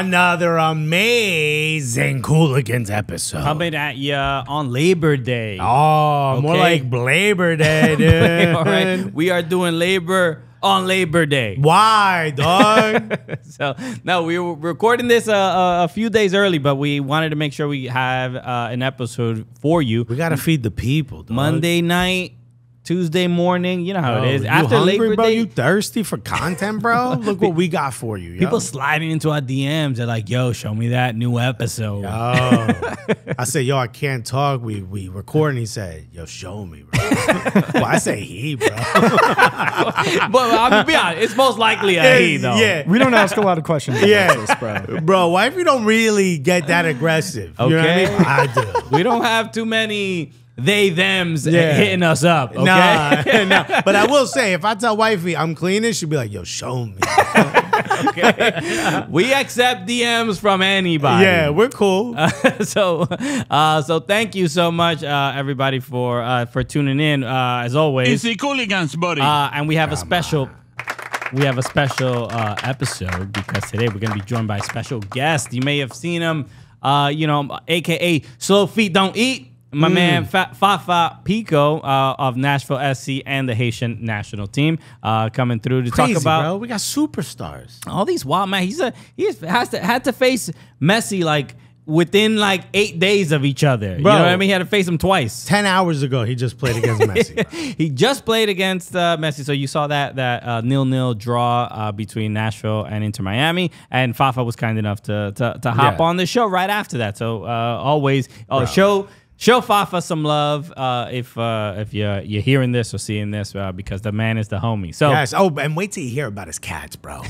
another amazing Cooligans episode. Coming at you on Labor Day. Oh, okay. More like Blabor Day, dude. All right, we are doing labor on Labor Day. Why, dog? So, no, we were recording this a few days early, but we wanted to make sure we have an episode for you. We got to feed the people, dog. Monday night. Tuesday morning, you know how it is. After Labor Day, you thirsty for content, bro? Look what we got for you. Yo. People sliding into our DMs. They're like, "Yo, show me that new episode." Yo. I said, "Yo, I can't talk. We recording." He said, "Yo, show me, bro." Well, I say he, bro. But I'm gonna be honest, it's most likely a he, though. Yeah, we don't ask a lot of questions. Yeah, about this, bro. Bro, why if you don't really get that aggressive? Okay, you know what I mean? I do. We don't have too many. They, thems, hitting us up. Okay? Nah. But I will say, if I tell wifey I'm cleaning, she'll be like, "Yo, show me." Okay, we accept DMs from anybody. Yeah, we're cool. So thank you so much, everybody, for tuning in. As always, it's the Cooligans, buddy. And we have a special episode because today we're gonna be joined by a special guest. You may have seen him. You know, AKA Slow Feet Don't Eat. My man Fafa Picault of Nashville SC and the Haitian national team coming through to talk about. Bro, we got superstars. All these wild man. He had to face Messi like within like 8 days of each other. Bro, you know what I mean? He had to face him twice. 10 hours ago, he just played against Messi. He just played against Messi. So you saw that 0-0 draw between Nashville and Inter Miami. And Fafa was kind enough to hop on the show right after that. So always show Fafa some love if you're hearing this or seeing this because the man is the homie. So yes. Oh, and wait till you hear about his cats, bro.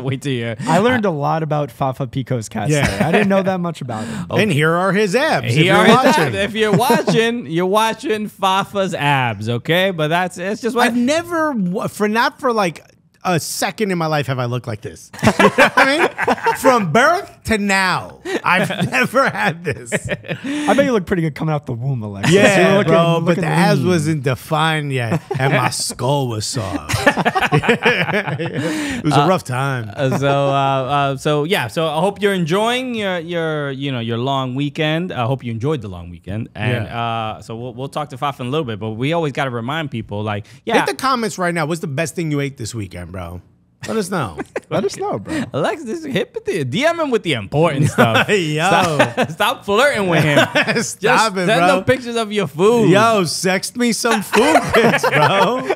Wait till you. I learned a lot about Fafa Picault's cats. Yeah, today. I didn't know that much about him. Okay. And here are his abs. If you're watching, you're watching Fafa's abs. Okay, but it's just what I've never for like a second in my life have I looked like this. You know what I mean? From birth to now, I've never had this. I bet you look pretty good coming out the womb, Alex. Yeah, so looking, but the abs wasn't defined yet, and my skull was soft. It was a rough time. So I hope you're enjoying your long weekend. I hope you enjoyed the long weekend, and so we'll talk to Fafa in a little bit. But we always got to remind people, like, hit the comments right now. What's the best thing you ate this weekend, bro? Let us know. Let us know, bro. Alex, DM him with the important stuff. Yo. Stop flirting with him. Just send him pictures of your food. Yo, sext me some food pics, bro.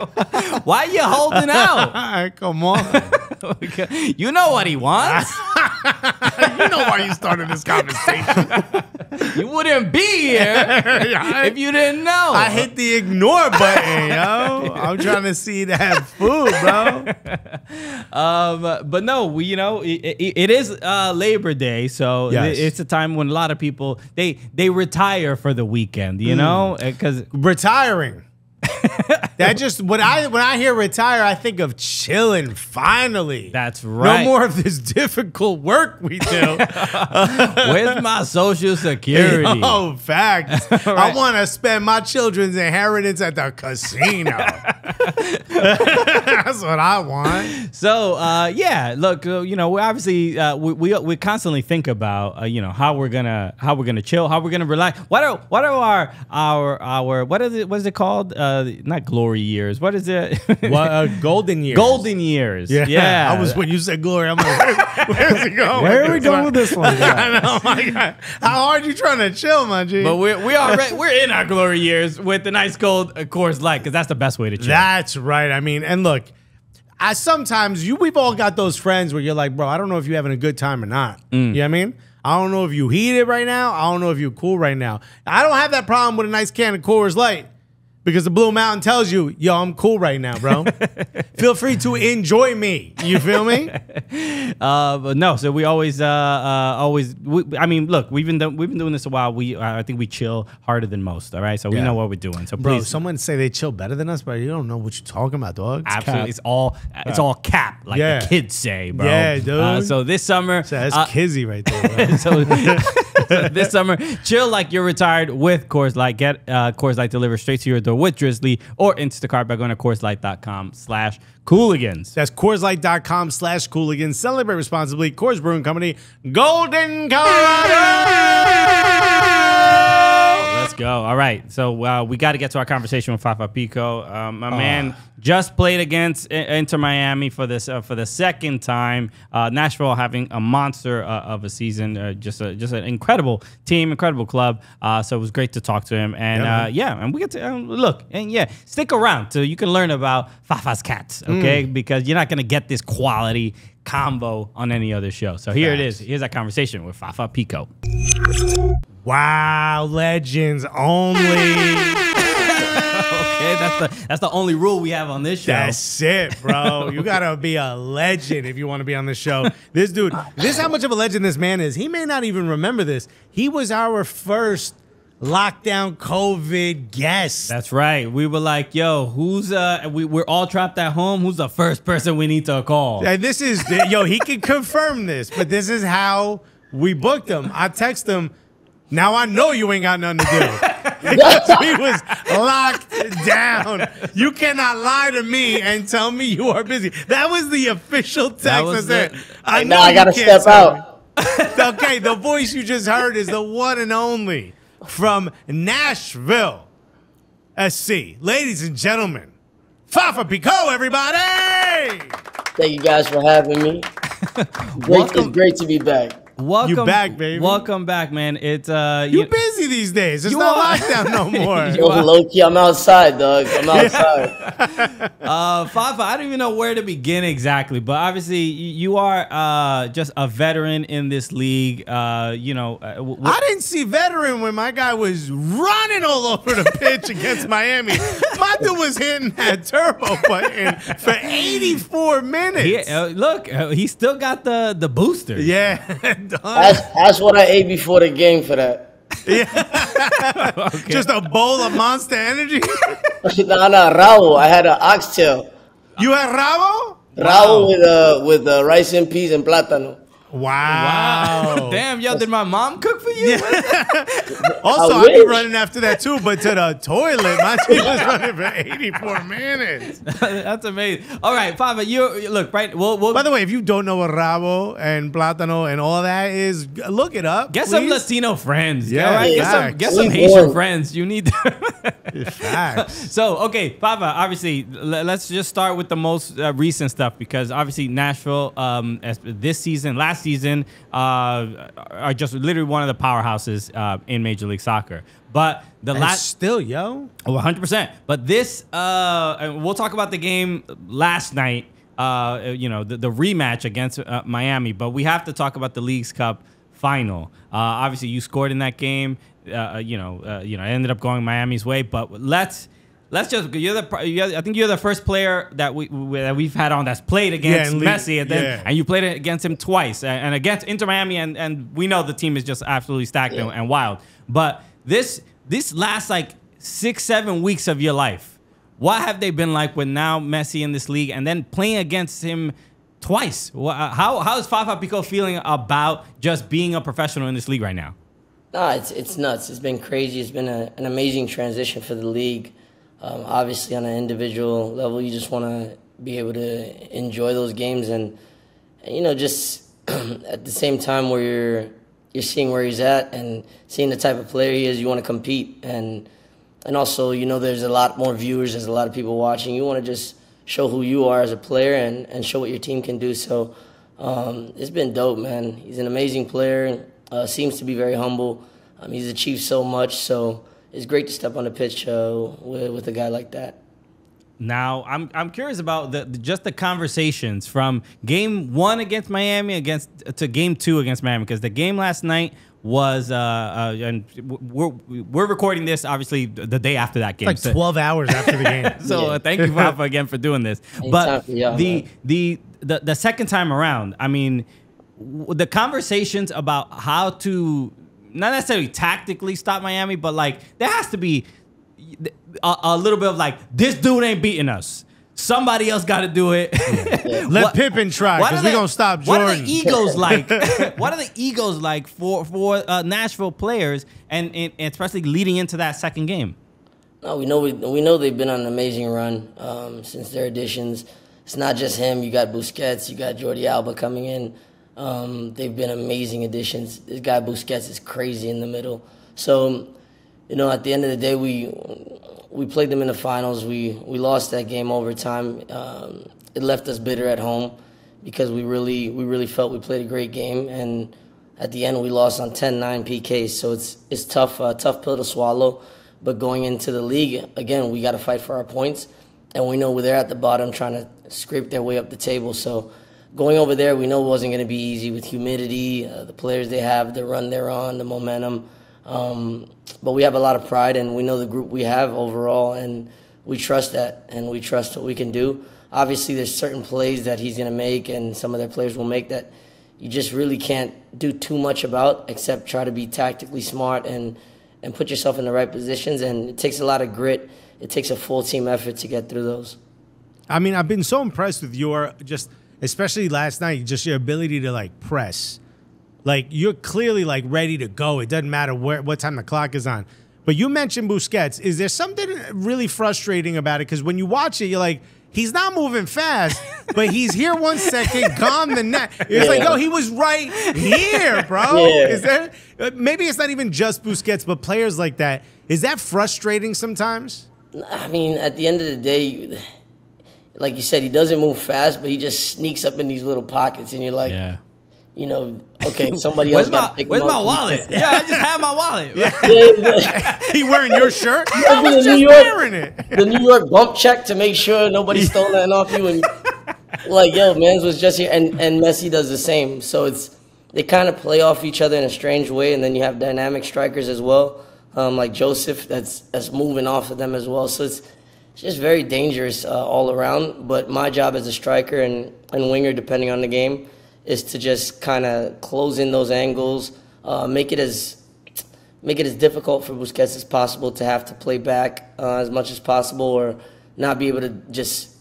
Why you holding out? All right, come on. Okay. You know what he wants. You know why you started this conversation. You wouldn't be here if you didn't know. I hit the ignore button, yo. I'm trying to see that food, bro. But no, it is Labor Day, so it's a time when a lot of people they retire for the weekend, you know, because retiring. That just when I hear retire, I think of chilling. Finally, that's right. No more of this difficult work we do. Where's my Social Security? Oh, facts. Right. I want to spend my children's inheritance at the casino. That's what I want. So, yeah, look, you know, we obviously we constantly think about you know how we're gonna chill, how we're gonna relax. What is it called? Not glory years. What is it? Golden years. Golden years. Yeah. I was when you said glory. I'm like, where's it going? Where are we going with this one? I know. My God. How hard you trying to chill, my G? But we're in our glory years with the nice cold Coors Light because that's the best way to chill. That's right. I mean, and look, we've all got those friends where you're like, bro, I don't know if you're having a good time or not. You know what I mean? I don't know if you heated right now. I don't know if you're cool right now. I don't have that problem with a nice can of Coors Light. Because the Blue Mountain tells you, yo, I'm cool right now, bro. Feel free to enjoy me. You feel me? But no, so we always, I mean, look, we've been doing this a while. I think we chill harder than most. All right, so we know what we're doing. So bro, please. Someone say they chill better than us, but you don't know what you're talking about, dog. Absolutely, it's all cap, like the kids say, bro. Yeah, dude. So this summer, that's kizzy right there. Bro. So this summer, chill like you're retired with Coors Light. Get Coors Light delivered straight to your door. with Drizzly or Instacart by going to CoorsLight.com/Cooligans. That's CoorsLight.com/Cooligans. Celebrate responsibly. Coors Brewing Company, Golden, Colorado. Let's go. All right. So we got to get to our conversation with Fafa Picault. My man just played against Inter Miami for the second time. Nashville having a monster of a season, just an incredible team, incredible club. So it was great to talk to him, and and we get to look and stick around so you can learn about Fafa's cats, okay? Because you're not gonna get this quality combo on any other show. So here it is. Here's our conversation with Fafa Picault. Wow, legends only. Okay, that's the only rule we have on this show. That's it, bro. You gotta be a legend if you want to be on this show. This dude, this is how much of a legend this man is. He may not even remember this. He was our first lockdown COVID guest. That's right. We were like, yo, who's we're all trapped at home. Who's the first person we need to call? Yeah, this is yo. He can confirm this, but this is how we booked him. I text him. Now I know you ain't got nothing to do. Because we was locked down. You cannot lie to me and tell me you are busy. That was the official text. I said, I know I gotta step out. Okay, the voice you just heard is the one and only from Nashville SC. Ladies and gentlemen, Fafa Picault, everybody. Thank you guys for having me. It's great to be back. Welcome, you back, baby. Welcome back, man. It's you're busy these days. It's not lockdown no more. Yo, low-key, I'm outside, dog. I'm outside. Fafa, I don't even know where to begin exactly, but obviously you are just a veteran in this league. I didn't see veteran when my guy was running all over the pitch against Miami. My dude was hitting that turbo button for 84 minutes. He still got the booster. Yeah. That's what I ate before the game for that. Yeah. Okay. Just a bowl of Monster Energy? No, rabo. I had an oxtail. You had rabo? Rabo with rice and peas and plátano. Wow. Damn, yo, did my mom cook for you? Yeah. Also, I'd be running after that too, but to the toilet. My team was running for 84 minutes. That's amazing. All right, Fafa, you look, right? We'll By the way, if you don't know what rabo and plátano and all that is, look it up. Get some Latino friends. Yeah, all right? Get some Haitian friends. You need them. So, okay, Fafa, obviously, let's just start with the most recent stuff, because obviously Nashville this season, last season, are just literally one of the powerhouses in Major League Soccer. But the last still, yo, 100%. But this, and we'll talk about the game last night. The rematch against Miami. But we have to talk about the League's Cup final. Obviously, you scored in that game. It ended up going Miami's way. But let's just I think you're the first player that we've had on that's played against Messi, and you played against him twice, and against Inter Miami, and we know the team is just absolutely stacked and wild. But this last like 6-7 weeks of your life, what have they been like with now Messi in this league, and then playing against him twice? How is Fafa Picault feeling about just being a professional in this league right now? Nah, it's nuts. It's been crazy. It's been an amazing transition for the league. Obviously, on an individual level, you just want to be able to enjoy those games, and just at the same time where you're seeing where he's at and seeing the type of player he is, you want to compete, and also there's a lot more viewers, there's a lot of people watching. You want to just show who you are as a player and show what your team can do. So it's been dope, man. He's an amazing player. Seems to be very humble. He's achieved so much, so. It's great to step on the pitch with a guy like that. Now, I'm curious about just the conversations from game one against Miami to game two against Miami, because the game last night was and we're recording this obviously the day after that game. It's like 12 hours after the game. So thank you, Fafa, again for doing this. But the second time around, I mean, the conversations about how to not necessarily tactically stop Miami, but like there has to be a little bit of like, this dude ain't beating us. Somebody else got to do it. Yeah. Let Pippen try, because we're gonna stop Jordan. What are the egos like? What are the egos like for Nashville players, and especially leading into that second game? No, we know they've been on an amazing run since their additions. It's not just him. You got Busquets. You got Jordi Alba coming in. They've been amazing additions. This guy Busquets is crazy in the middle. So, you know, at the end of the day, we played them in the finals. We lost that game overtime. It left us bitter at home because we really felt we played a great game, and at the end we lost on 10-9 PKs. So it's tough, tough pill to swallow. But going into the league, again, we got to fight for our points. And we know they're at the bottom trying to scrape their way up the table. So going over there, we know it wasn't going to be easy with humidity, the players they have, the run they're on, the momentum. But we have a lot of pride, and we know the group we have overall, and we trust that, and we trust what we can do. Obviously, there's certain plays that he's going to make and some of their players will make that you just really can't do too much about except try to be tactically smart and put yourself in the right positions. And it takes a lot of grit. It takes a full team effort to get through those. I mean, I've been so impressed with your especially last night, just your ability to press. You're clearly ready to go. It doesn't matter what time the clock is on. But you mentioned Busquets. Is there something really frustrating about it? Because when you watch it, you're like, he's not moving fast, but he's here 1 second, gone the next. It's like, yo, he was right here, bro. Yeah. Is there, maybe it's not even just Busquets, but players like that. Is that frustrating sometimes? I mean, at the end of the day, like you said, he doesn't move fast, but he just sneaks up in these little pockets, and you're like, you know, okay, somebody else got to pick him up. Where's my wallet? Yeah, I just have my wallet. Yeah. He wearing your shirt? I was just wearing it. The New York bump check to make sure nobody stole that off you. And like, yo, Mans was just here. And Messi does the same. So they kind of play off each other in a strange way. And then you have dynamic strikers as well, like Josef, that's moving off of them as well. So it's just very dangerous all around. But my job as a striker and winger, depending on the game, is to just kind of close in those angles, make it as difficult for Busquets as possible to have to play back as much as possible, or not be able to just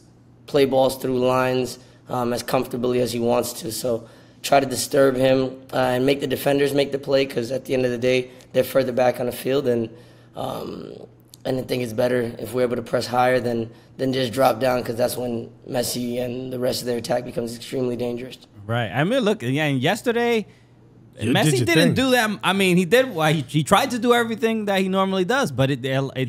play balls through lines as comfortably as he wants to. So try to disturb him and make the defenders make the play, because at the end of the day, they're further back on the field, and I think it's better if we're able to press higher than just drop down, because that's when Messi and the rest of their attack becomes extremely dangerous. Right. I mean, look, and yesterday, Messi didn't do that. I mean, he did. He tried to do everything that he normally does, but he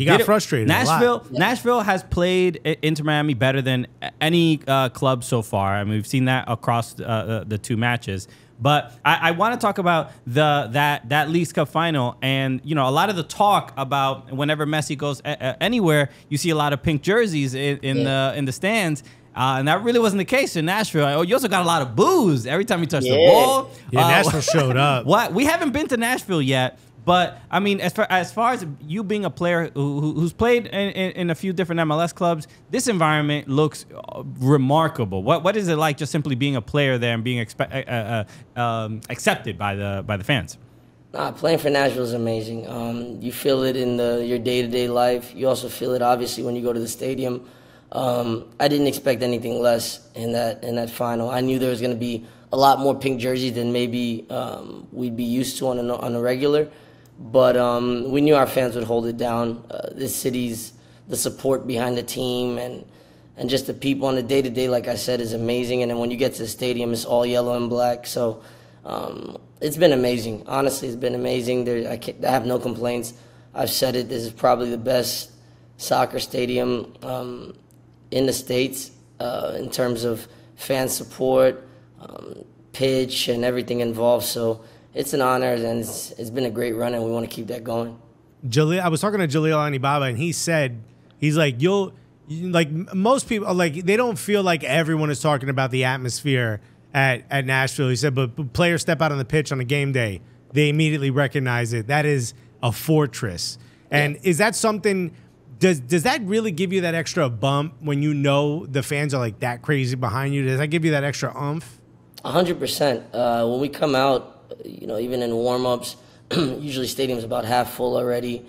got frustrated. Nashville has played Inter Miami better than any club so far. I mean, we've seen that across the two matches. But I want to talk about that League's Cup final, and you know, a lot of the talk about whenever Messi goes anywhere, you see a lot of pink jerseys in the stands. And that really wasn't the case in Nashville. Oh, you also got a lot of boos every time you touched the ball. Yeah, Nashville showed up. What? We haven't been to Nashville yet, but I mean, as far as you being a player who's played in a few different MLS clubs, this environment looks remarkable. What is it like just simply being a player there and being accepted by the fans? Nah, playing for Nashville is amazing. You feel it in your day-to-day life. You also feel it obviously when you go to the stadium. I didn't expect anything less in that final. I knew there was going to be a lot more pink jerseys than maybe we'd be used to on a regular, but we knew our fans would hold it down. The support behind the team and just the people on the day-to-day, like I said, is amazing. And then when you get to the stadium, it's all yellow and black. So it's been amazing. Honestly, it's been amazing. I have no complaints. I've said it. This is probably the best soccer stadium in the States, in terms of fan support, pitch, and everything involved. So it's an honor, and it's been a great run, and we want to keep that going. Jaleel, I was talking to Jaleel Anibaba, and he said, he's like, most people, they don't feel like everyone is talking about the atmosphere at Nashville. He said, but players step out on the pitch on a game day, they immediately recognize it. That is a fortress. And is that something... Does that really give you that extra bump when you know the fans are that crazy behind you? Does that give you that extra oomph? 100%. When we come out, you know, even in warm-ups, usually stadium's about half full already,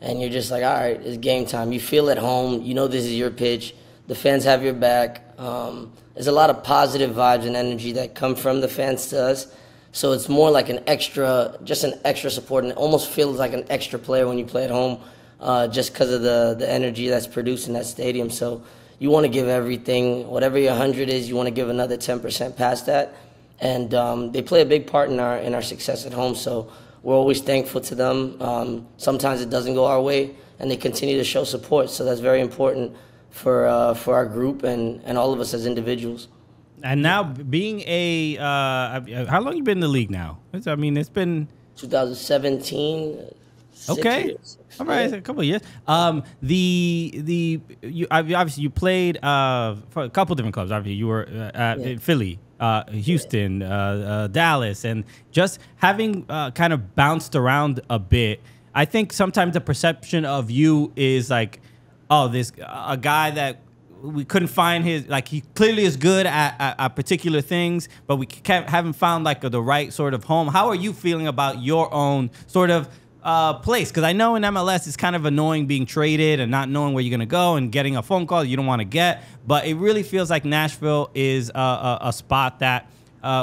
and you're just like, all right, it's game time. You feel at home. You know this is your pitch. The fans have your back. There's a lot of positive vibes and energy that come from the fans to us, so it's more like an extra support, and it almost feels like an extra player when you play at home. just because of the energy that's produced in that stadium. So you want to give everything, whatever your 100 is, you want to give another 10% past that. And they play a big part in our success at home. So we're always thankful to them. Sometimes it doesn't go our way, and they continue to show support. So that's very important for our group and all of us as individuals. And now being a how long you been in the league now? I mean, it's been 2017. Okay, years. All right, yeah. A couple of years. You obviously you played for a couple different clubs. Obviously, you were at yeah. Philly, Houston, yeah. Dallas, and just having kind of bounced around a bit. I think sometimes the perception of you is like, oh, this a guy that we couldn't find his, like, he clearly is good at particular things, but we haven't found like the right sort of home. How are you feeling about your own sort of place? Because I know in MLS it's kind of annoying being traded and not knowing where you're going to go and getting a phone call you don't want to get, but it really feels like Nashville is a spot that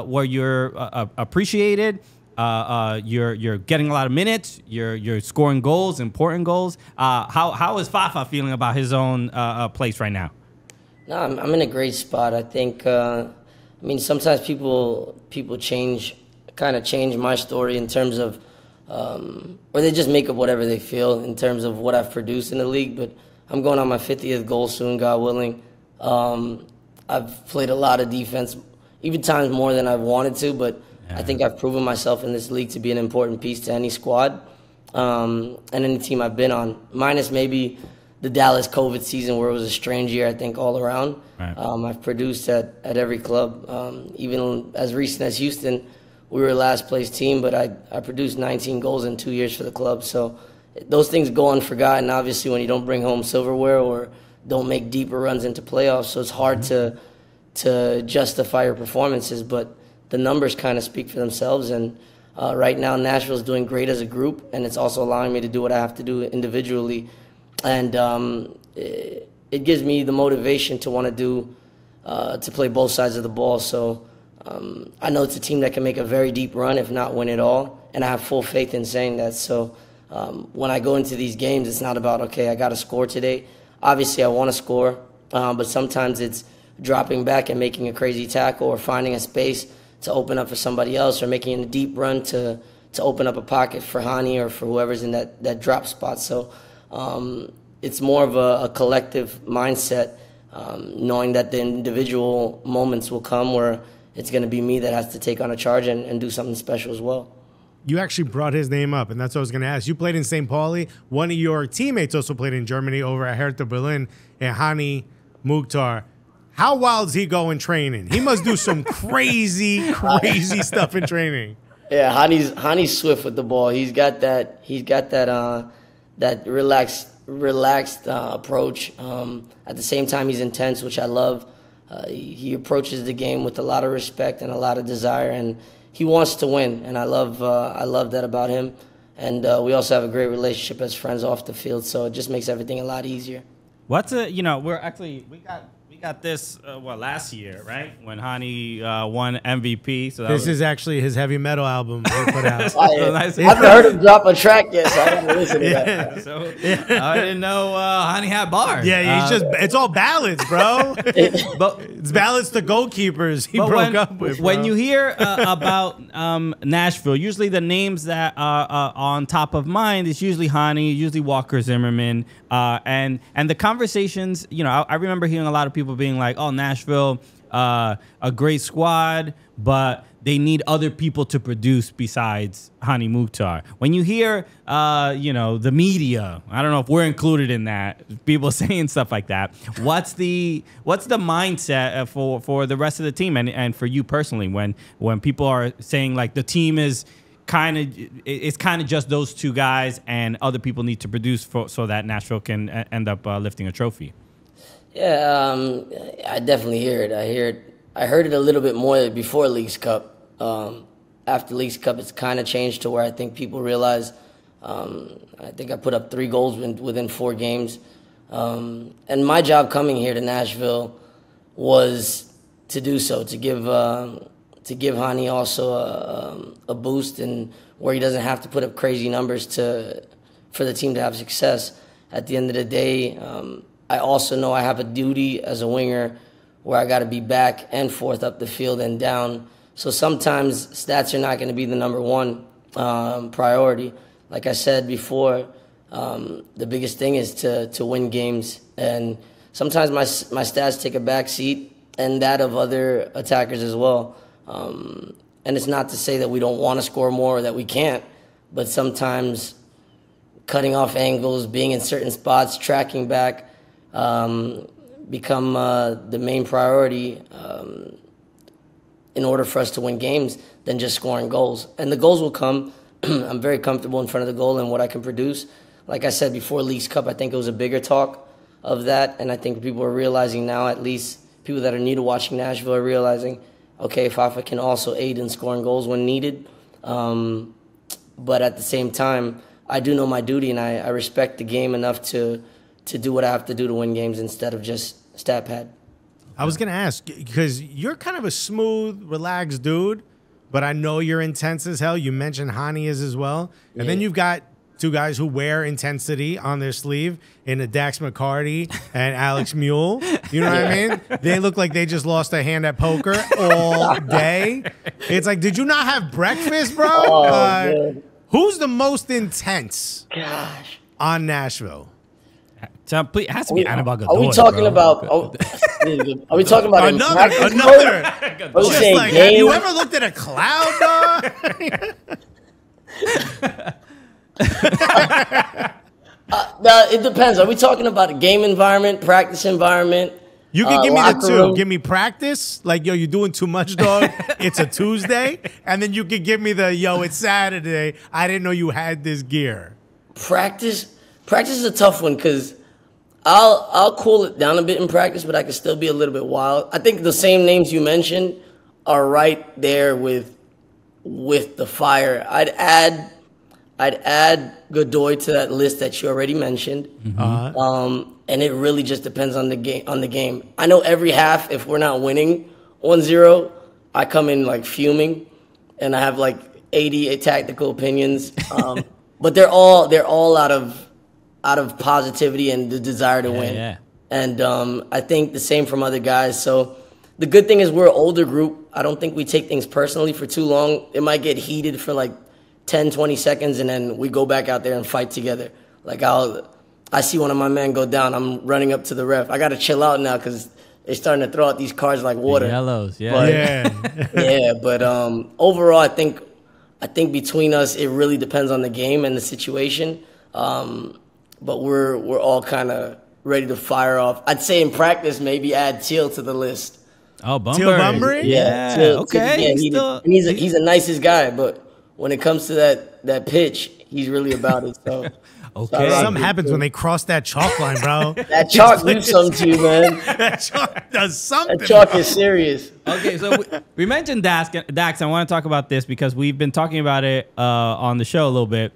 where you're appreciated. You're getting a lot of minutes. You're scoring goals, important goals. How is Fafa feeling about his own place right now? No, I'm in a great spot. I think. I mean, sometimes people kind of change my story in terms of, or they just make up whatever they feel in terms of what I've produced in the league. But I'm going on my 50th goal soon, God willing. I've played a lot of defense, even times more than I've wanted to, but. I think I've proven myself in this league to be an important piece to any squad and any team I've been on, minus maybe the Dallas COVID season where it was a strange year, I think, all around. Right. I've produced at every club, even as recent as Houston. We were a last-place team, but I produced 19 goals in 2 years for the club. So those things go unforgotten, obviously, when you don't bring home silverware or don't make deeper runs into playoffs. So it's hard to justify your performances, but the numbers kind of speak for themselves, and right now Nashville's doing great as a group, and it's also allowing me to do what I have to do individually, and it gives me the motivation to want to do to play both sides of the ball. So I know it's a team that can make a very deep run, if not win it all, and I have full faith in saying that. So when I go into these games, it's not about, okay, I got to score today. Obviously I want to score, but sometimes it's dropping back and making a crazy tackle or finding a space to open up for somebody else, or making a deep run to open up a pocket for Hani or for whoever's in that drop spot. So it's more of a collective mindset, knowing that the individual moments will come where it's going to be me that has to take on a charge and do something special as well. You actually brought his name up, and that's what I was going to ask. You played in St. Pauli. One of your teammates also played in Germany over at Hertha Berlin, and Hani Mukhtar. How wild is he going training? He must do some crazy stuff in training. Yeah, Hani's swift with the ball. He's got that that relaxed approach. At the same time, he's intense, which I love. He approaches the game with a lot of respect and a lot of desire, and he wants to win. And I love that about him. And we also have a great relationship as friends off the field, so it just makes everything a lot easier. We got this last year, right, when Hani won MVP. So this is actually his heavy metal album they put out. I haven't heard him drop a track yet, so I haven't listened to that. Yeah. So I didn't know Hani had bars. Yeah, he's just—it's all ballads, bro. It's ballads to goalkeepers. He broke up with. Bro. When you hear about Nashville, usually the names that are on top of mind is usually Hani, usually Walker Zimmerman, and the conversations. You know, I remember hearing a lot of people being like, oh, Nashville, a great squad, but they need other people to produce besides Hani Mukhtar. When you hear, the media, I don't know if we're included in that, people saying stuff like that, what's the mindset for the rest of the team and for you personally when people are saying like the team is kind of just those two guys and other people need to produce so that Nashville can end up lifting a trophy? Yeah, I definitely hear it. I heard it a little bit more before League's Cup. After League's Cup, it's kind of changed to where I think people realize. I think I put up 3 goals within 4 games, and my job coming here to Nashville was to do so, to give Hani also a boost, and where he doesn't have to put up crazy numbers for the team to have success. at the end of the day, I also know I have a duty as a winger where I got to be back and forth up the field and down. So sometimes stats are not going to be the number one priority. Like I said before, the biggest thing is to win games. And sometimes my stats take a back seat and that of other attackers as well. And it's not to say that we don't want to score more or that we can't, but sometimes cutting off angles, being in certain spots, tracking back, become the main priority in order for us to win games than just scoring goals. And the goals will come. I'm very comfortable in front of the goal and what I can produce. Like I said before League's Cup, I think it was a bigger talk of that, and I think people are realizing now, at least people that are new to watching Nashville are realizing, okay, Fafa can also aid in scoring goals when needed. But at the same time, I do know my duty, and I respect the game enough to do what I have to do to win games instead of just stat pad. I was going to ask, because you're kind of a smooth, relaxed dude, but I know you're intense as hell. You mentioned Hani is as well. And then you've got two guys who wear intensity on their sleeve in Dax McCarty and Alex Mule. You know what I mean? They look like they just lost a hand at poker all day. It's like, did you not have breakfast, bro? Oh, who's the most intense on Nashville? So, please, it has to be Anabagh. Are we talking about? Are we talking about another? Are we saying like, have you ever looked at a cloud, dog? No, it depends. Are we talking about a game environment, practice environment? You can give me the two. Room. Give me practice, like, yo, you're doing too much, dog. It's a Tuesday. And then you can give me the, yo, it's Saturday. I didn't know you had this gear. Practice is a tough one because I'll cool it down a bit in practice, but I can still be a little bit wild. I think the same names you mentioned are right there with the fire. I'd add Godoy to that list that you already mentioned. And it really just depends on the game. I know every half, if we're not winning 1-0, I come in like fuming, and I have like 80 tactical opinions. But they're all out of positivity and the desire to win. Yeah. And I think the same from other guys. So the good thing is we're an older group. I don't think we take things personally for too long. It might get heated for like 10, 20 seconds, and then we go back out there and fight together. Like, I see one of my men go down, I'm running up to the ref. I got to chill out now because they're starting to throw out these cards like water. The yellows, yeah. But overall, I think between us, it really depends on the game and the situation. But we're all kind of ready to fire off. I'd say in practice, maybe add Teal to the list. Oh, Bumbry. Teal Bumbry? Yeah. Teal, okay. Teal, yeah, he's the nicest guy, but when it comes to that pitch, he's really about it. So okay, something happens when they cross that chalk line, bro. That chalk does something to you, man. That chalk does something. That chalk is serious. Okay, so we mentioned Dax. I want to talk about this because we've been talking about it on the show a little bit.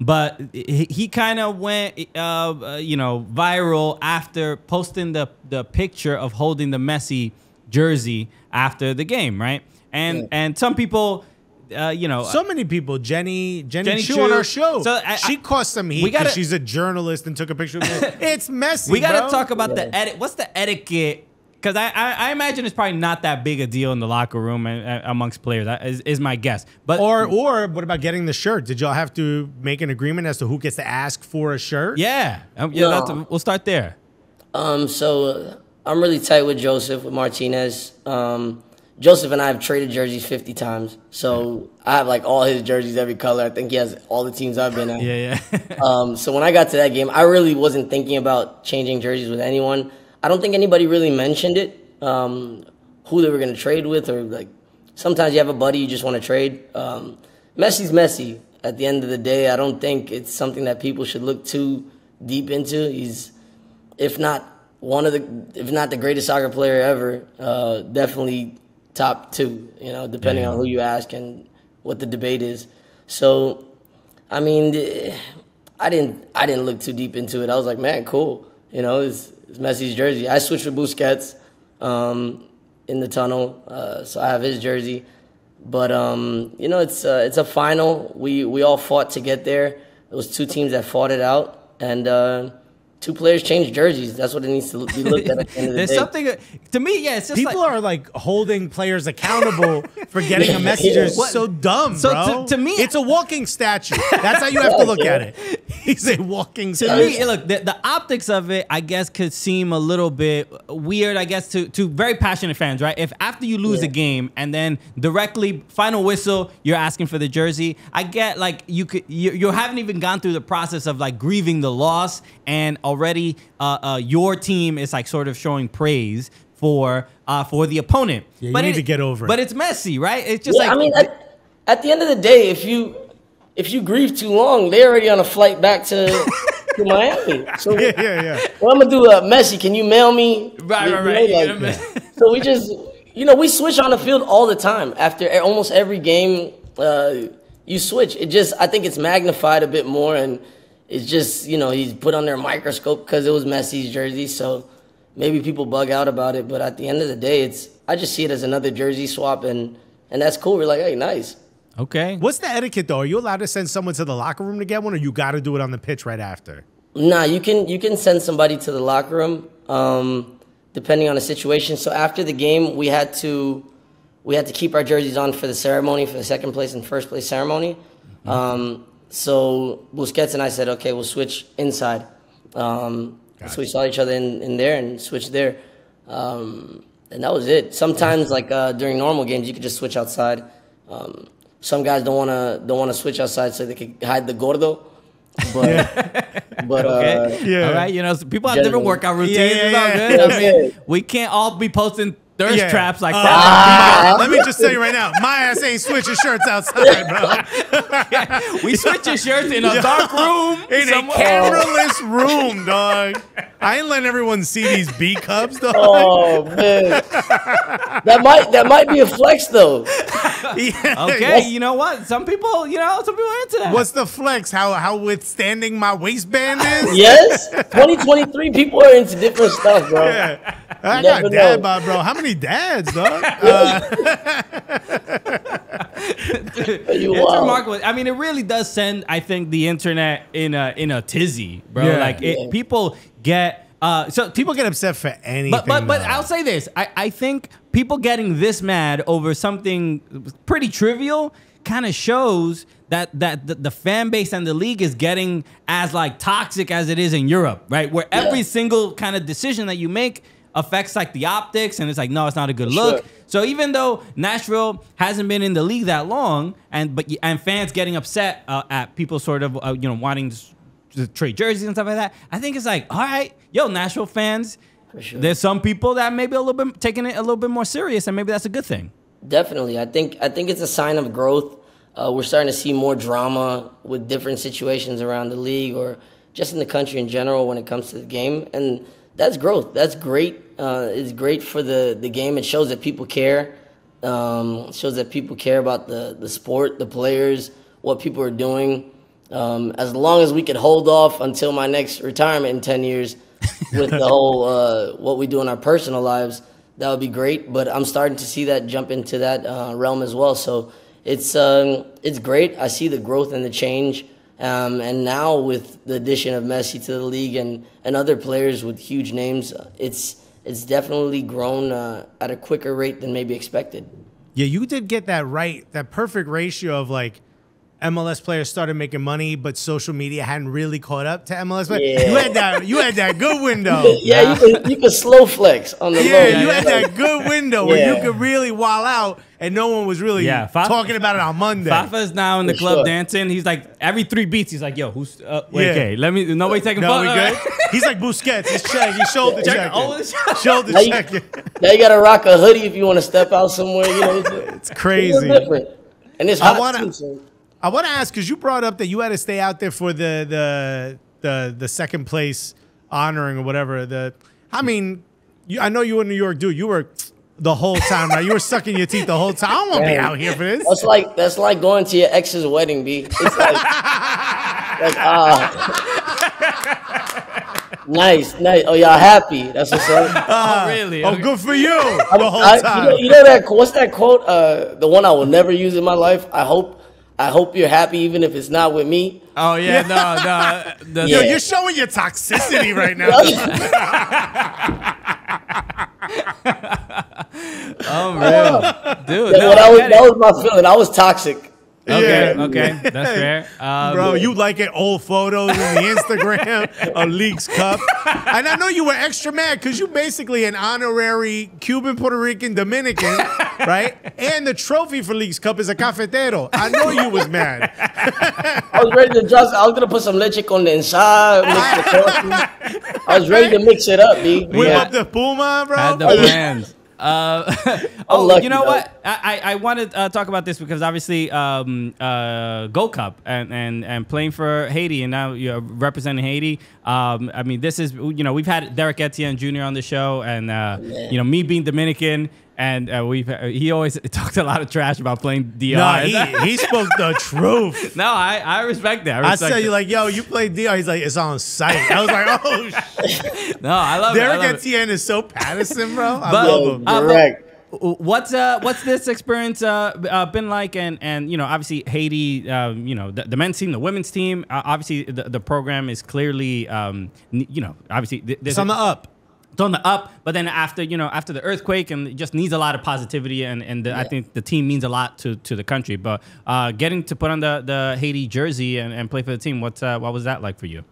But he kind of went, viral after posting the picture of holding the Messi jersey after the game, right? And some people. So many people, Jenny Chu on our show. So she caused some heat because she's a journalist and took a picture of it. It's messy. We got to talk about the edit. What's the etiquette? Because I imagine it's probably not that big a deal in the locker room and amongst players. Is my guess. But or what about getting the shirt? Did y'all have to make an agreement as to who gets to ask for a shirt? Yeah, we'll start there. So I'm really tight with Josef, with Martinez. Josef and I have traded jerseys 50 times, so I have like all his jerseys, every color. I think he has all the teams I've been at. Yeah. So when I got to that game, I really wasn't thinking about changing jerseys with anyone. I don't think anybody really mentioned it, who they were going to trade with, or like sometimes you have a buddy you just want to trade. Messi's Messi. At the end of the day, I don't think it's something that people should look too deep into. He's, if not the greatest soccer player ever, definitely top two, depending on who you ask and what the debate is. So, I mean, I didn't look too deep into it. I was like, man, cool. It's Messi's jersey. I switched with Busquets in the tunnel, so I have his jersey. But, it's a final. We all fought to get there. It was two teams that fought it out. and two players change jerseys. That's what it needs to be looked at the end of the There's day. Something to me, yeah. It's just people like, are like holding players accountable for getting a message. Is so dumb, so bro. To me, it's a walking statue. That's how you have to look at it. He's a walking statue. To me, look, the optics of it, I guess, could seem a little bit weird. I guess to very passionate fans, right? If after you lose a game and then directly final whistle, you're asking for the jersey. I get like you haven't even gone through the process of like grieving the loss and already your team is like sort of showing praise for the opponent. Yeah, but you need to get over it. But it's messy, right? It's just like I mean, at the end of the day, if you grieve too long, they're already on a flight back to, to Miami. So well, I'm gonna do a Messi. Can you mail me? Right. Like, so we just, you know, we switch on the field all the time. After almost every game, you switch. It just, I think it's magnified a bit more and. It's just, you know, he's put under a microscope because it was Messi's jersey, so maybe people bug out about it. But at the end of the day, it's I just see it as another jersey swap, and that's cool. We're like, hey, nice. Okay. What's the etiquette, though? Are you allowed to send someone to the locker room to get one, or you got to do it on the pitch right after? Nah, you can send somebody to the locker room depending on the situation. So after the game, we had to keep our jerseys on for the ceremony, for the second place and first place ceremony. Mm-hmm. So Busquets and I said, okay, we'll switch inside. So we saw each other in there and switched there. And that was it. Sometimes, like during normal games, you could just switch outside. Some guys don't wanna switch outside so they could hide the gordo. But, all right, you know, people have different workout routines. It's all good. I mean, we can't all be posting thirst traps like that. Let me just tell you right now, my ass ain't switching shirts outside, bro. We switching shirts in a dark room. In a cameraless room, dog. I ain't letting everyone see these B cups, dog. Oh, man. That might be a flex, though. Okay, you know what? Some people are into that. What's the flex? How withstanding my waistband is? Yes. 2023, people are into different stuff, bro. Yeah. I got dad bod, bro. How many dads, dog? It's remarkable. I mean, it really does send, I think, the internet in a tizzy, bro. Yeah. Like people get so people get upset for anything. But I'll say this: I think people getting this mad over something pretty trivial kind of shows that the fan base and the league is getting as like toxic as it is in Europe, right? Where every single kind of decision that you make affects like the optics, and it's like, no, it's not a good look. Sure. So even though Nashville hasn't been in the league that long, and fans getting upset at people sort of you know wanting to trade jerseys and stuff like that, I think it's like, all right, yo, Nashville fans, there's some people that maybe a little bit taking it a little bit more serious, and maybe that's a good thing. Definitely, I think it's a sign of growth. We're starting to see more drama with different situations around the league or just in the country in general when it comes to the game, and that's growth. That's great. It's great for the game. It shows that people care. It shows that people care about the sport, the players, what people are doing. As long as we could hold off until my next retirement in 10 years with the whole what we do in our personal lives, that would be great. But I'm starting to see that jump into that realm as well. So it's great. I see the growth and the change. And now with the addition of Messi to the league and other players with huge names, it's definitely grown at a quicker rate than maybe expected. Yeah, you did get that right, that perfect ratio of like MLS players started making money, but social media hadn't really caught up to MLS players. Yeah. You had that good window. You could slow flex on the low. You had that good window where you could really wild out. And no one was really talking about it on Monday. Fafa's now in the club dancing. He's like, every 3 beats, he's like, yo, who's up? Okay, let me, nobody taking photos. He's like Busquets. He's checking. He's shoulder checking. Shoulder checking. Now you got to rock a hoodie if you want to step out somewhere. You know, it's crazy. And it's hot too, so. I want to ask, because you brought up that you had to stay out there for the second place honoring or whatever. I know you were in New York, dude. You were... the whole time, right? You were sucking your teeth the whole time. I don't want to be out here for this. That's like going to your ex's wedding, B. It's like, nice. Oh, y'all happy? That's what's up. Oh, really? Oh, good for you. The whole time. You know that? What's that quote? The one I will never use in my life. I hope I hope you're happy, even if it's not with me. Oh, yeah, no. Yo, you're showing your toxicity right now. Oh, man. Dude, yeah, no, that was my feeling. I was toxic. Okay, okay. That's fair. Bro, you like it old photos on the Instagram of League's Cup. And I know you were extra mad because you basically an honorary Cuban, Puerto Rican, Dominican, right? And the trophy for League's Cup is a cafetero. I know you was mad. I was ready to dress. I was going to put some leche on the inside. Mix the coffee. I was ready to mix it up, dude. Whip up the Puma, bro. Had the plans. Lucky, you know though. What? I want to talk about this because obviously Gold Cup and playing for Haiti, and now you're representing Haiti. I mean, this is, you know, we've had Derek Etienne Jr. on the show, and you know, me being Dominican, and he always talked a lot of trash about playing DR. No, he spoke the truth. No, I respect that. I said, you like, yo, you play DR. He's like, it's on sight. I was like, oh shit. No, I love Derek Etienne is so Patterson, bro. I love him. Direct. What's this experience been like? And you know, obviously Haiti, you know, the men's team, the women's team. Obviously, the program is clearly, you know, obviously it's on the up. It's on the up, but then after, you know, after the earthquake, and it just needs a lot of positivity, and I think the team means a lot to the country. But getting to put on the Haiti jersey and play for the team, what was that like for you?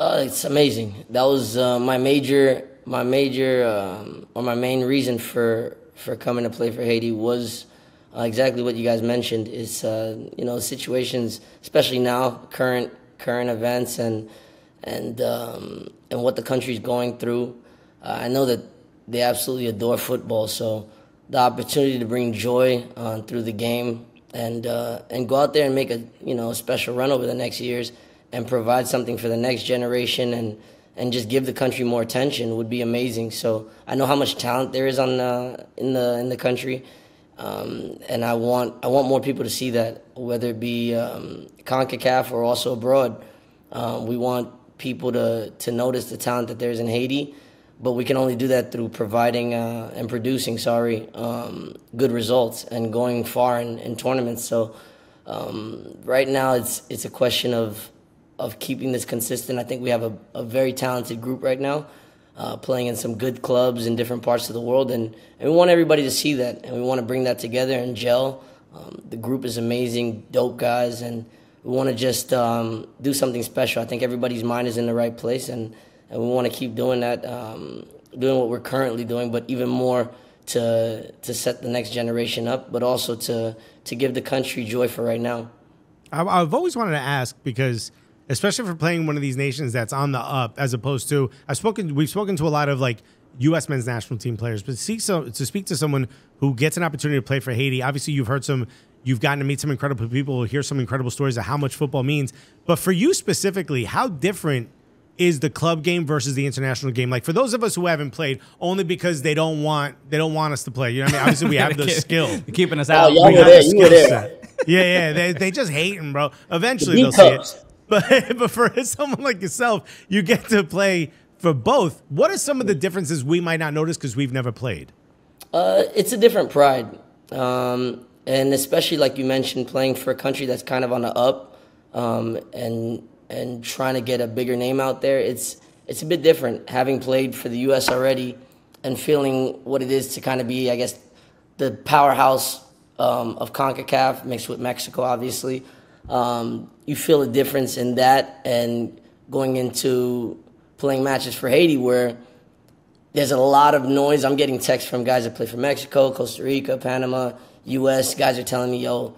It's amazing. That was my main reason for coming to play for Haiti was exactly what you guys mentioned. It's you know, situations, especially now, current events and what the country's going through. I know that they absolutely adore football, so the opportunity to bring joy through the game and go out there and make a, you know, a special run over the next years and provide something for the next generation and just give the country more attention would be amazing. So I know how much talent there is in the country, and I want more people to see that, whether it be CONCACAF or also abroad. We want people to notice the talent that there is in Haiti. But we can only do that through providing and producing, good results and going far in tournaments. So right now it's a question of keeping this consistent. I think we have a very talented group right now, playing in some good clubs in different parts of the world. And we want everybody to see that, and we want to bring that together and gel. The group is amazing, dope guys, and we want to just do something special. I think everybody's mind is in the right place, and we want to keep doing that, doing what we're currently doing, but even more to set the next generation up, but also to give the country joy for right now. I've always wanted to ask, because especially for playing one of these nations that's on the up, as opposed to we've spoken to a lot of like U.S. men's national team players, but to speak to someone who gets an opportunity to play for Haiti, obviously you've gotten to meet some incredible people, hear some incredible stories of how much football means, but for you specifically, how different is the club game versus the international game? Like, for those of us who haven't played, only because they don't want us to play. You know what I mean? Obviously, we have the skill. They're keeping us out. Oh, you were there. Yeah. They just hating, bro. Eventually they'll see it. But for someone like yourself, you get to play for both. What are some of the differences we might not notice because we've never played? It's a different pride, and especially like you mentioned, playing for a country that's kind of on the up, and trying to get a bigger name out there, it's a bit different. Having played for the U.S. already and feeling what it is to kind of be, I guess, the powerhouse of CONCACAF mixed with Mexico, obviously. You feel a difference in that and going into playing matches for Haiti where there's a lot of noise. I'm getting texts from guys that play for Mexico, Costa Rica, Panama, U.S. Guys are telling me, yo,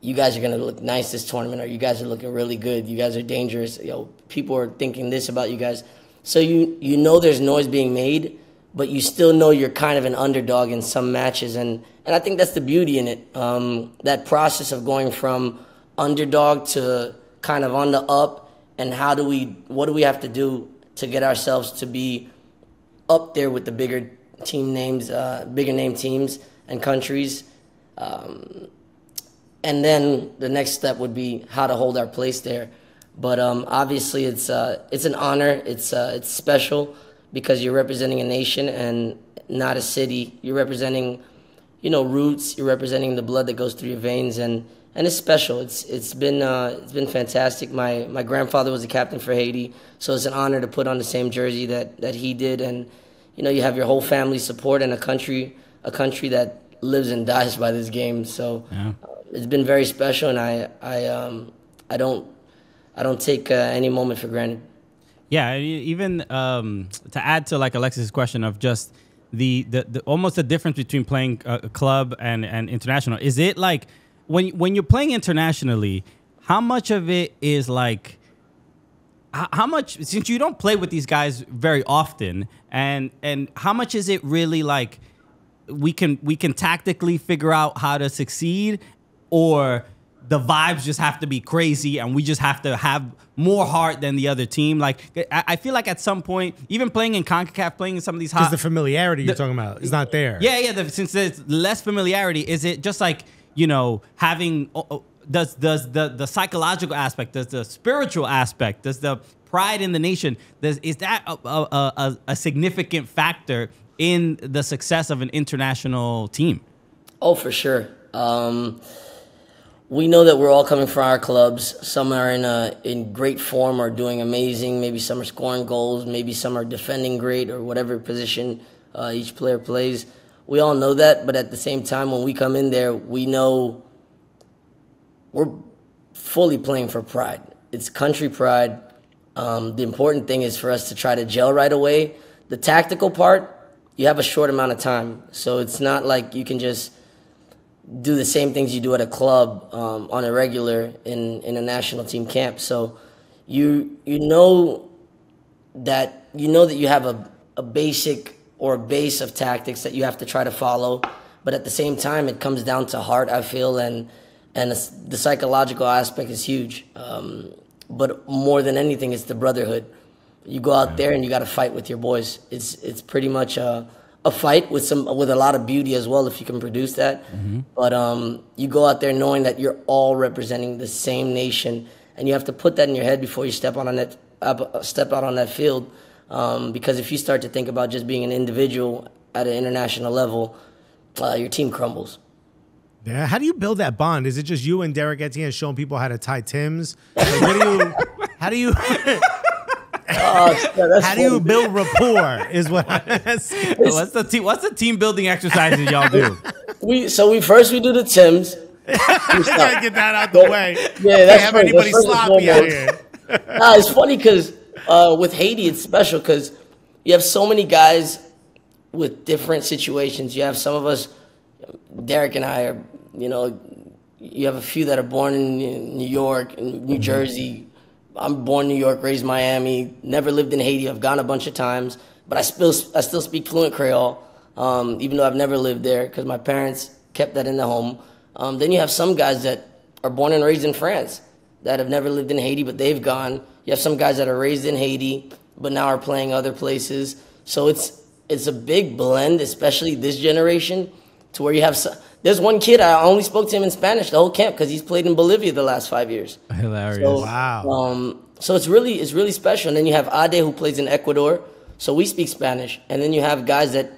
you guys are going to look nice this tournament, or you guys are looking really good. You guys are dangerous. You know, people are thinking this about you guys. So you know there's noise being made, but you still know you're kind of an underdog in some matches. And I think that's the beauty in it, that process of going from underdog to kind of on the up, and what do we have to do to get ourselves to be up there with the bigger name teams and countries. And then the next step would be how to hold our place there. But obviously it's an honor. It's special because you're representing a nation and not a city. You're representing, you know, roots. You're representing the blood that goes through your veins. And and it's special. It's been fantastic. My grandfather was the captain for Haiti, so it's an honor to put on the same jersey that he did. And you know, you have your whole family support in a country that lives and dies by this game. So yeah. It's been very special, and I don't take any moment for granted. Yeah, even to add to like Alexis' question of just the almost the difference between playing a club and international. Is it like when you're playing internationally, how much of it is like, how much, since you don't play with these guys very often, and how much is it really like we can tactically figure out how to succeed, or the vibes just have to be crazy and we just have to have more heart than the other team? Like, I feel like at some point, even playing in CONCACAF, playing in some of these hot... Because the familiarity you're talking about is not there. Yeah, yeah. Since there's less familiarity, is it just like, you know, having... Does the psychological aspect, does the spiritual aspect, does the pride in the nation, is that a significant factor in the success of an international team? Oh, for sure. We know that we're all coming from our clubs. Some are in great form or doing amazing. Maybe some are scoring goals. Maybe some are defending great, or whatever position each player plays. We all know that, but at the same time, when we come in there, we know we're fully playing for pride. It's country pride. The important thing is for us to try to gel right away. The tactical part, you have a short amount of time, so it's not like you can just do the same things you do at a club on a regular in a national team camp. So you know that you have a basic or a base of tactics that you have to try to follow, but at the same time it comes down to heart, I feel, and the psychological aspect is huge. But more than anything, it's the brotherhood. You go out there and you got to fight with your boys. It's pretty much a fight with a lot of beauty as well, if you can produce that. Mm-hmm. But you go out there knowing that you're all representing the same nation, and you have to put that in your head before you step out on that field, because if you start to think about just being an individual at an international level, your team crumbles. Yeah, how do you build that bond? Is it just you and Derek Etienne showing people how to tie Timbs? Like, how do you how do you build rapport is what I'm asking. What's the team building exercises y'all do? So we first do the Timbs. Gotta get that out the way. Yeah, that's have anybody sloppy out here. Nah, it's funny because with Haiti it's special because you have so many guys with different situations. You have some of us, Derek and I are, you know, you have a few that are born in New York and New Jersey. I'm born in New York, raised Miami, never lived in Haiti. I've gone a bunch of times, but I still speak fluent Creole, even though I've never lived there because my parents kept that in the home. Then you have some guys that are born and raised in France that have never lived in Haiti, but they've gone. You have some guys that are raised in Haiti, but now are playing other places. So it's a big blend, especially this generation, to where you have... There's one kid, I only spoke to him in Spanish the whole camp because he's played in Bolivia the last 5 years. Hilarious. So, wow. So it's really special. And then you have Ade, who plays in Ecuador. So we speak Spanish. And then you have guys that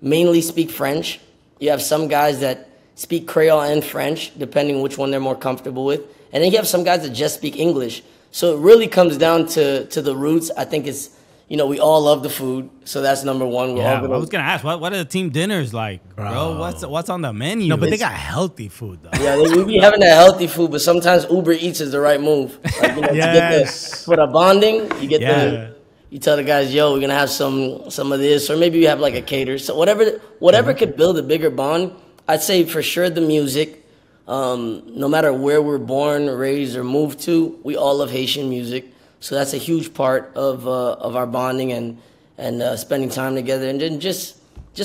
mainly speak French. You have some guys that speak Creole and French, depending which one they're more comfortable with. And then you have some guys that just speak English. So it really comes down to the roots. I think it's, you know, we all love the food, so that's number one. I was gonna ask, what are the team dinners like, bro? What's on the menu? No, but they got healthy food though. Yeah, we be having that healthy food, but sometimes Uber Eats is the right move. Like, you know, yes. For the bonding, you get the, you tell the guys, yo, we're gonna have some of this, or maybe you have like a cater. So whatever could build a bigger bond, I'd say for sure the music. No matter where we're born, raised, or moved to, we all love Haitian music. So that's a huge part of our bonding and spending time together, and then just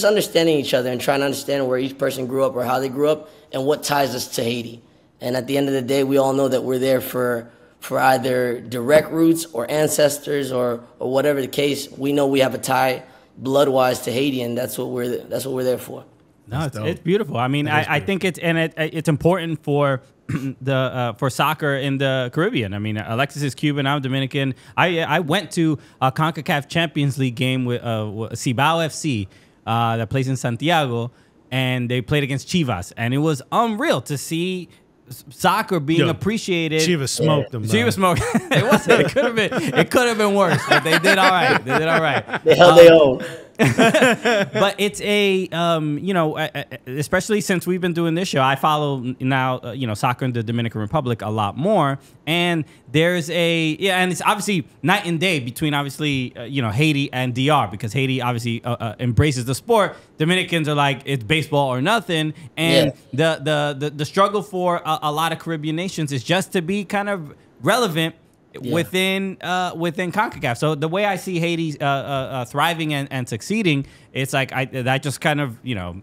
understanding each other and trying to understand where each person grew up or how they grew up and what ties us to Haiti. And at the end of the day, we all know that we're there for either direct roots or ancestors or whatever the case. We know we have a tie blood-wise to Haiti, and that's what we're there for. No, it's beautiful. I mean, I think it's important for the for soccer in the Caribbean. I mean, Alexis is Cuban. I'm Dominican. I went to a CONCACAF Champions League game with Cibao FC that plays in Santiago, and they played against Chivas, and it was unreal to see soccer being appreciated. Chivas smoked them. Chivas smoked. It could have been. It could have been worse, but they did all right. They did all right. They held their own. But it's a you know, especially since we've been doing this show, I follow now you know, soccer in the Dominican Republic a lot more, and there's a and it's obviously night and day between obviously you know, Haiti and DR, because Haiti obviously embraces the sport. Dominicans are like, it's baseball or nothing, and the struggle for a lot of Caribbean nations is just to be kind of relevant. Within within CONCACAF. So the way I see Haiti thriving and succeeding, it's like I just kind of, you know,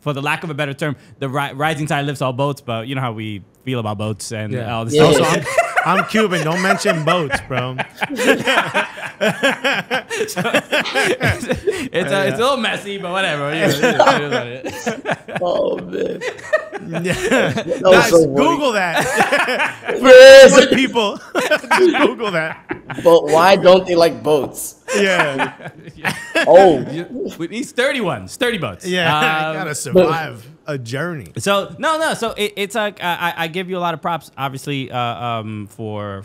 for the lack of a better term, the rising tide lifts all boats, but you know how we feel about boats and all this stuff. So I'm Cuban. Don't mention boats, bro. It's a little messy, but whatever. Oh man! Nice. So Google that. For people, just Google that. But why don't they like boats? We need sturdy ones, sturdy boats. I gotta survive a journey. So so it's like I give you a lot of props, obviously, for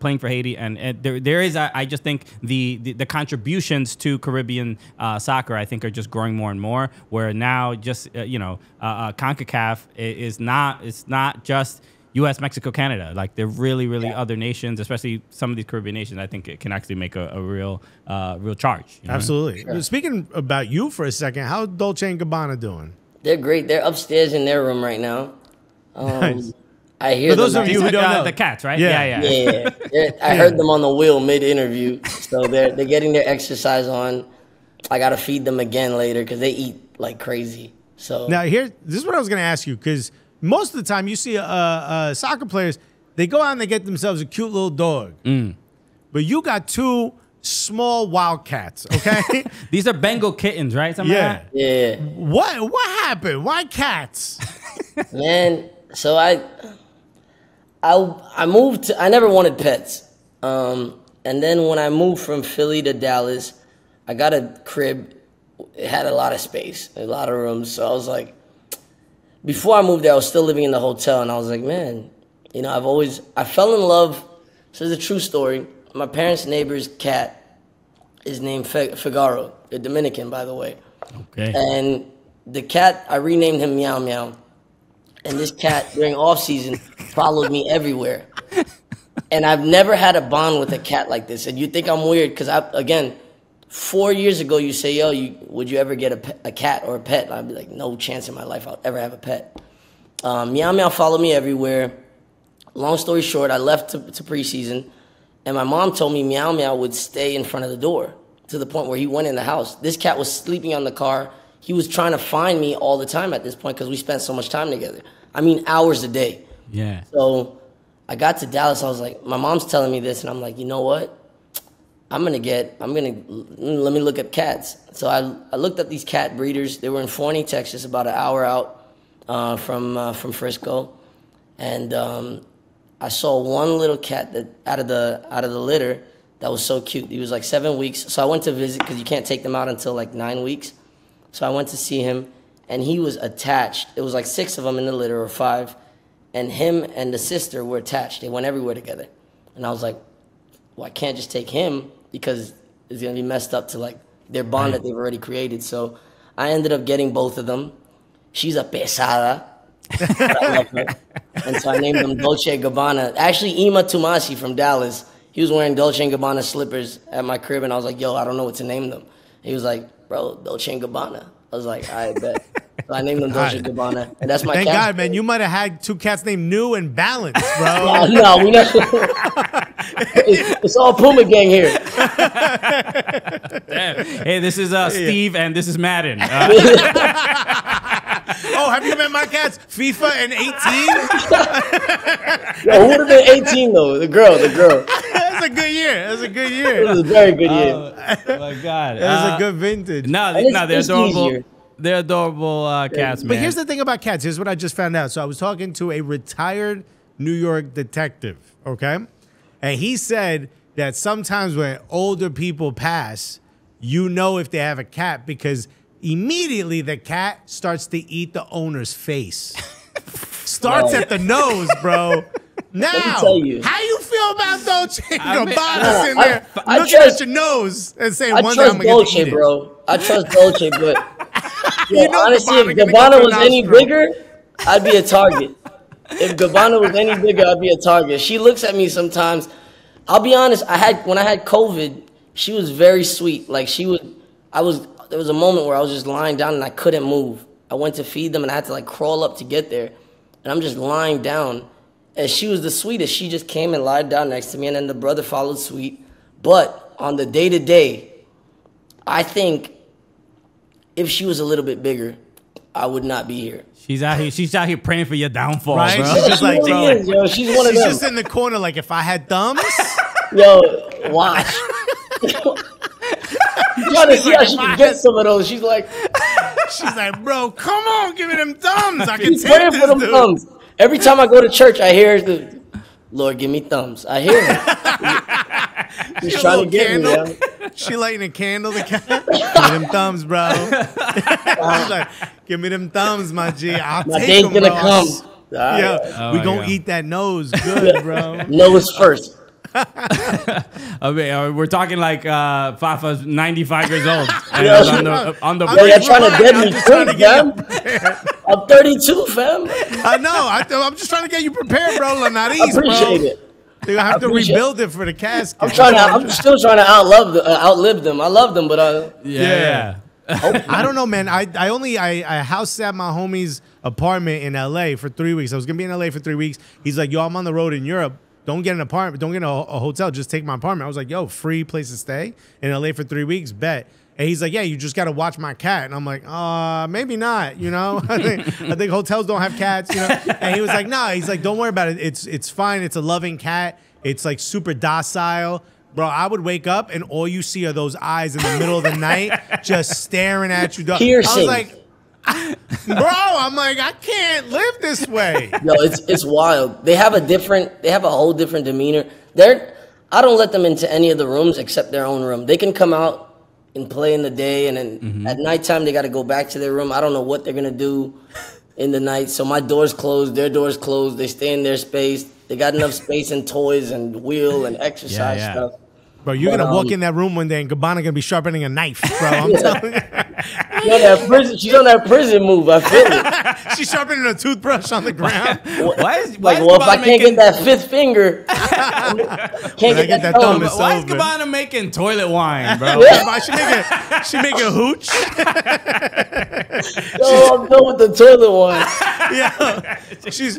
playing for Haiti, and there is I just think the contributions to Caribbean soccer I think are just growing more and more. Where now just you know, CONCACAF is not, it's not just U.S., Mexico, Canada. Like, they're really, really other nations, especially some of these Caribbean nations. I think it can actually make a real real charge. You know? Absolutely. Sure. Speaking about you for a second, how's Dolce and Gabbana doing? They're great. They're upstairs in their room right now. Nice. I hear them. For those of you who don't know, the cats, right? Yeah. I heard them on the wheel mid-interview. So they're getting their exercise on. I got to feed them again later because they eat like crazy. So now this is what I was going to ask you, because most of the time, you see soccer players, they go out and they get themselves a cute little dog. But you got two small wildcats, okay? These are Bengal kittens, right? Yeah. What happened? Why cats? Man, so I moved to, I never wanted pets. And then when I moved from Philly to Dallas, I got a crib. It had a lot of space, a lot of rooms. So I was like, before I moved there, I was still living in the hotel, and I was like, man, you know, I fell in love. This is a true story. My parents' neighbor's cat is named Figaro, a Dominican, by the way. Okay. And the cat, I renamed him Meow Meow. And this cat, during off-season, followed me everywhere. And I've never had a bond with a cat like this. And you think I'm weird because, again, 4 years ago, you say, yo, would you ever get a cat or a pet? And I'd be like, no chance in my life I'll ever have a pet. Meow Meow followed me everywhere. Long story short, I left to preseason, and my mom told me Meow Meow would stay in front of the door to the point where he went in the house. This cat was sleeping on the car. He was trying to find me all the time at this point because we spent so much time together. I mean, hours a day. Yeah. So I got to Dallas. I was like, my mom's telling me this, and I'm like, you know what? Let me look up cats. So I looked up these cat breeders. They were in Forney, Texas, about an hour out from Frisco. And I saw one little cat that out of the litter that was so cute. He was like 7 weeks. So I went to visit because you can't take them out until like 9 weeks. So I went to see him, and he was attached. It was like 6 of them in the litter, or 5. And him and the sister were attached. They went everywhere together. And I was like, well, I can't just take him, because it's going to be messed up to like their bond that they've already created. So I ended up getting both of them. She's a pesada. But I love her. And so I named them Dolce and Gabbana. Actually, Ima Tumasi from Dallas, he was wearing Dolce and Gabbana slippers at my crib. And I was like, yo, I don't know what to name them. He was like, bro, Dolce and Gabbana. I was like, all right, bet. So I named them Dolce and Gabbana. And that's my cat. Thank God, man. You might have had two cats named New and Balance, bro. No, we never. It's all Puma gang here. Damn. Hey, this is Steve, and this is Madden. Oh, have you met my cats? FIFA and 18? Yo, who would have been 18, though? The girl. That's a good year. That's a good year. It was a very good year. Oh, my God. That was a good vintage. No, they're adorable. Easier. They're adorable cats, man. But here's the thing about cats. Here's what I just found out. So I was talking to a retired New York detective, okay? And he said that sometimes when older people pass, you know if they have a cat, because immediately the cat starts to eat the owner's face. starts at the nose, bro. Now, how you feel about Dolce and Gabbana in there? Looking at your nose and saying, "One day I'm gonna get it, bro." I trust Dolce, but you know, honestly, if Gabbana was any bigger, I'd be a target. If Gabbana was any bigger, I'd be a target. She looks at me sometimes. I'll be honest. When I had COVID, she was very sweet. Like there was a moment where I was just lying down and I couldn't move. I went to feed them and I had to like crawl up to get there, and I'm just lying down. And she was the sweetest. She just came and lied down next to me, and then the brother followed suit. But on the day-to-day, I think if she was a little bit bigger, I would not be here. She's out here praying for your downfall, right? Bro. She's just like, bro. She's just in the corner like, if I had thumbs. Yo, watch. She's trying to see how she can get some of those. She's like, bro, come on, give me them thumbs. I can take this, dude. Thumbs. Every time I go to church, I hear the Lord, give me thumbs. I hear him. He's trying to get me, yo. She lighting a candle. Give me them thumbs, bro. She's like, give me them thumbs, my G. My day's gonna come. Yeah, we gonna eat that nose good, bro. Nose first. Okay, we're talking like Fafa's 95 years old. And yeah, on the break. They're trying to get me quick, fam. I'm 32, fam. I know. I'm just trying to get you prepared, bro. Lanariz, bro. They're gonna have to rebuild it for the casket. I'm still trying to outlive them. I love them, but I don't know, man. I house sat my homie's apartment in LA for 3 weeks. I was gonna be in LA for 3 weeks. He's like, yo, I'm on the road in Europe. Don't get an apartment. Don't get a hotel. Just take my apartment. I was like, yo, free place to stay in LA for 3 weeks. Bet. And he's like, yeah, you just got to watch my cat. And I'm like, maybe not. You know, I think hotels don't have cats. You know. And he was like, nah. He's like, don't worry about it. It's fine. It's a loving cat. It's like super docile. Bro, I would wake up and all you see are those eyes in the middle of the night just staring at you. Piercing. I was like, I can't live this way. No, it's wild. They have a whole different demeanor. I don't let them into any of the rooms except their own room. They can come out and play in the day, and then at nighttime they got to go back to their room. I don't know what they're gonna do in the night. So my door's closed, their door's closed. They stay in their space. They got enough space and toys and wheel and exercise stuff. Bro, you're gonna walk in that room one day and Gabbana gonna be sharpening a knife, bro. I'm telling you. She's on that prison move. I feel it. She's sharpening a toothbrush on the ground. If I can't get that fifth finger, can't get that thumb. Why is Gabbana making toilet wine, bro? She make a hooch. Yo, I'm done with the toilet wine. Yeah, she's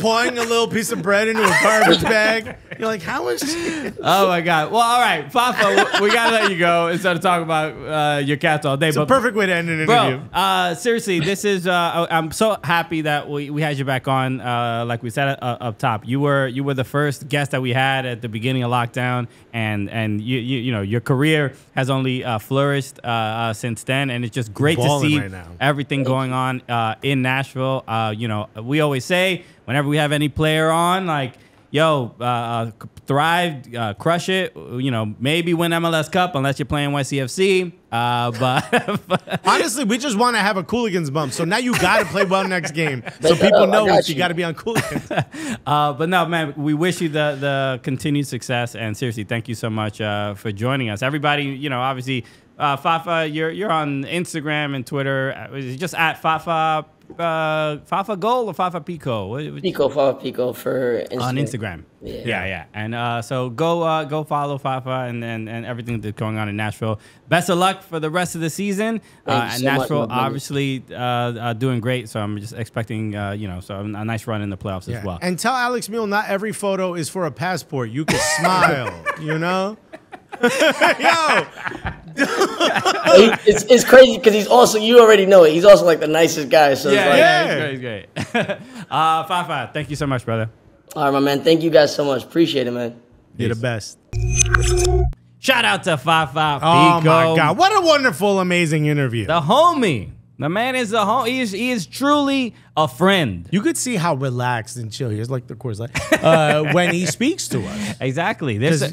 pouring a little piece of bread into a garbage bag. You're like, how is she? Oh my god. Well, all right, Fafa, we gotta let you go instead of talking about your cats all day. It's a perfect way to end an interview. Seriously, this is. I'm so happy that we had you back on. Like we said up top, you were the first guest that we had at the beginning of lockdown, and you know your career has only flourished since then, and it's just great to see everything going on in Nashville. You know, we always say whenever we have any player on, like, yo, thrive, crush it. You know, maybe win MLS Cup unless you're playing YCFC. But honestly, we just want to have a Cooligans bump. So now you got to play well next game, so people know that you got to be on Cooligans. But no, man, we wish you the continued success. And seriously, thank you so much for joining us, everybody. You know, obviously, Fafa, you're on Instagram and Twitter. It's just at Fafa. Fafa Goal or Fafa Picault? Fafa Picault for Instagram. On Instagram. Yeah. And so go follow Fafa and everything that's going on in Nashville. Best of luck for the rest of the season. And Nashville obviously doing great, so I'm just expecting you know, so a nice run in the playoffs as well. And tell Alex Mule not every photo is for a passport. You can smile, you know? Yo, it's crazy because he's also, you already know it, he's also like the nicest guy. So he's great. Fafa, thank you so much, brother. All right, my man. Thank you guys so much. Appreciate it, man. You're the best. Shout out to Fafa Picault. Oh my God, what a wonderful, amazing interview. The homie. The man is the homie. He is truly a friend. You could see how relaxed and chill he is, like the Coors Light, when he speaks to us. Exactly. Yo, he's a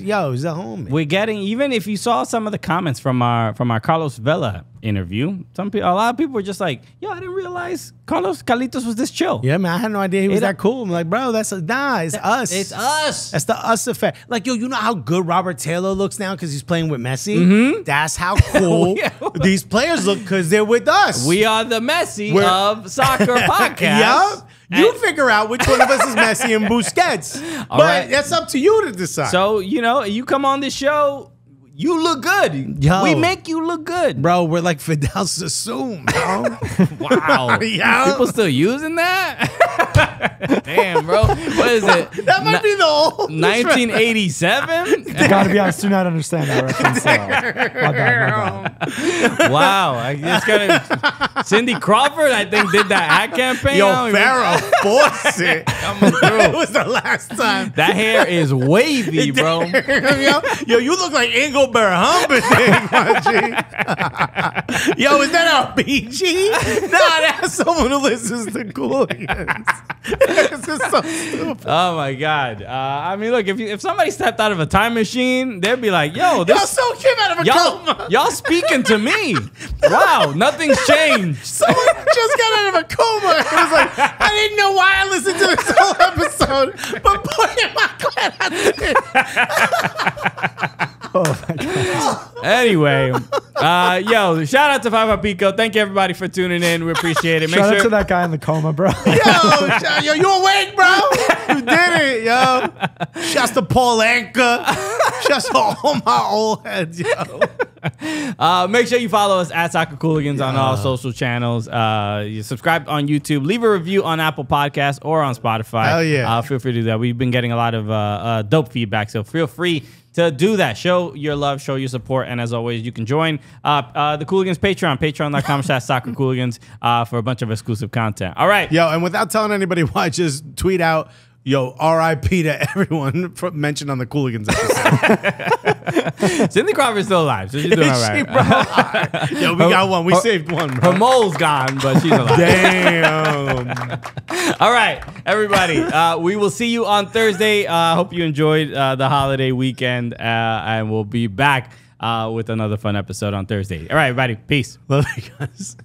homie. We're getting, even if you saw some of the comments from our Carlos Vela interview, a lot of people were just like, yo, I didn't realize Carlitos was this chill. Yeah, man, I had no idea he was that cool. I'm like, bro, nah, it's us. It's us. That's the us effect. Like, yo, you know how good Robert Taylor looks now because he's playing with Messi? Mm-hmm. That's how cool these players look because they're with us. We are the Messi of soccer podcast. Yep. You figure out which one of us is Messi and Busquets. But that's up to you to decide. So, you know, you come on this show, you look good. Yo, we make you look good. Bro, we're like Fidel Sassoon, bro. Wow. Yo. People still using that? Damn, bro. What is it? That might be the old 1987? You gotta be honest, do not understand that reference. My bad. Wow. Cindy Crawford, I think, did that ad campaign. Yo, Farrah Fawcett. Coming through. It was the last time. That hair is wavy, bro. Yo, you look like Engelbert Humperdinck. Yo, is that PG? Nah, that's someone who listens to Cooligans. So oh my God. I mean, look, if somebody stepped out of a time machine, they'd be like, yo, this soul came out of a coma. Y'all speaking to me. Wow, nothing's changed. Someone just got out of a coma. It was like, I didn't know why I listened to this whole episode, but boy, am I glad I did. Oh my God. Anyway, yo, shout out to Fafa Picault. Thank you, everybody, for tuning in. We appreciate it. Shout out to that guy in the coma, bro. Yo, you awake, bro? You did it, yo. Shouts to Paul Anka. Shouts to all my old heads, yo. Make sure you follow us at Soccer Cooligans on all social channels. You subscribe on YouTube. Leave a review on Apple Podcasts or on Spotify. Hell yeah. Feel free to do that. We've been getting a lot of dope feedback, so feel free to do that. Show your love, show your support, and as always, you can join the Cooligans Patreon, patreon.com/soccercooligans for a bunch of exclusive content. All right. Yo, and without telling anybody why, just tweet out, yo, R.I.P. to everyone mentioned on the Cooligans episode. Cindy Crawford's still alive, so she's doing all right. Yo, we got one. We saved one, bro. Her mole's gone, but she's alive. Damn. All right, everybody. We will see you on Thursday. Hope you enjoyed the holiday weekend, and we'll be back with another fun episode on Thursday. All right, everybody. Peace. Love you guys.